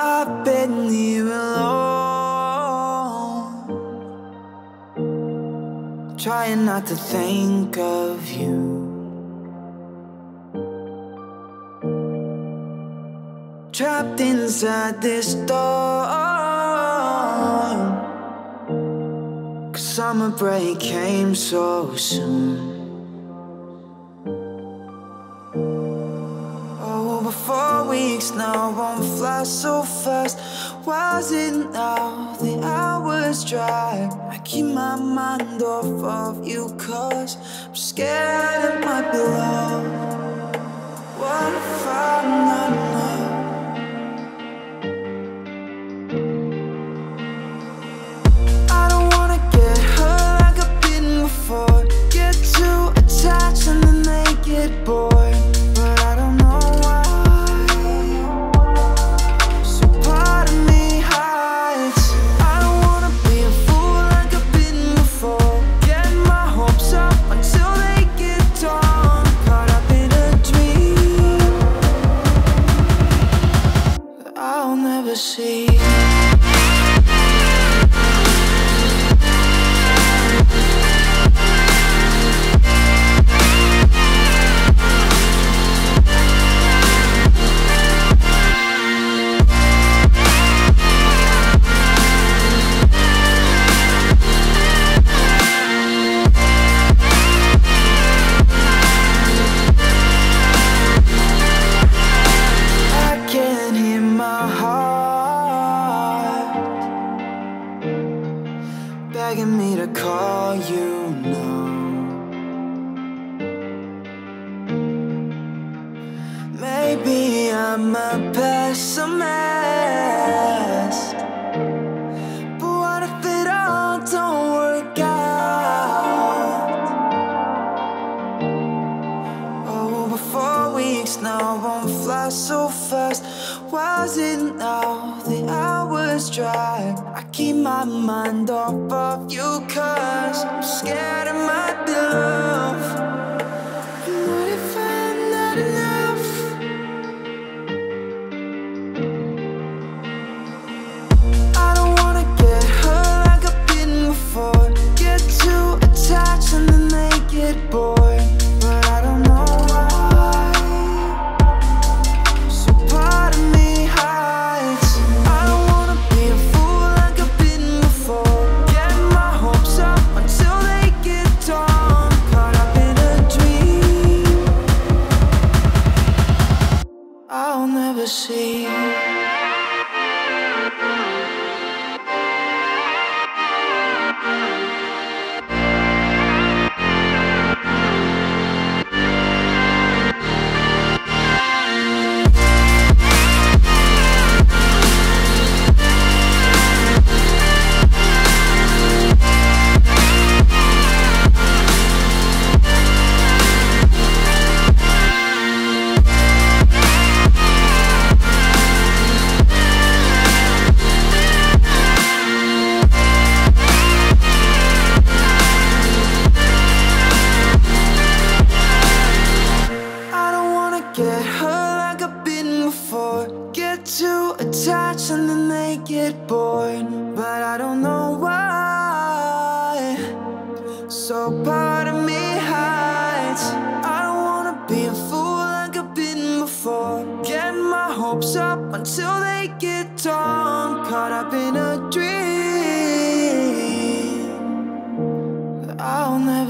I've been here alone, trying not to think of you, trapped inside this storm, 'cause summer break came so soon. Now won't fly so fast. Was it now the hours drive? I keep my mind off of you, 'cause I'm scared it might be love. What if I'm not enough? I don't wanna get hurt like I've been before, get too attached and then they get bored. But I don't know why,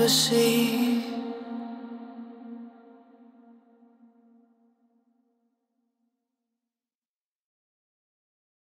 see see.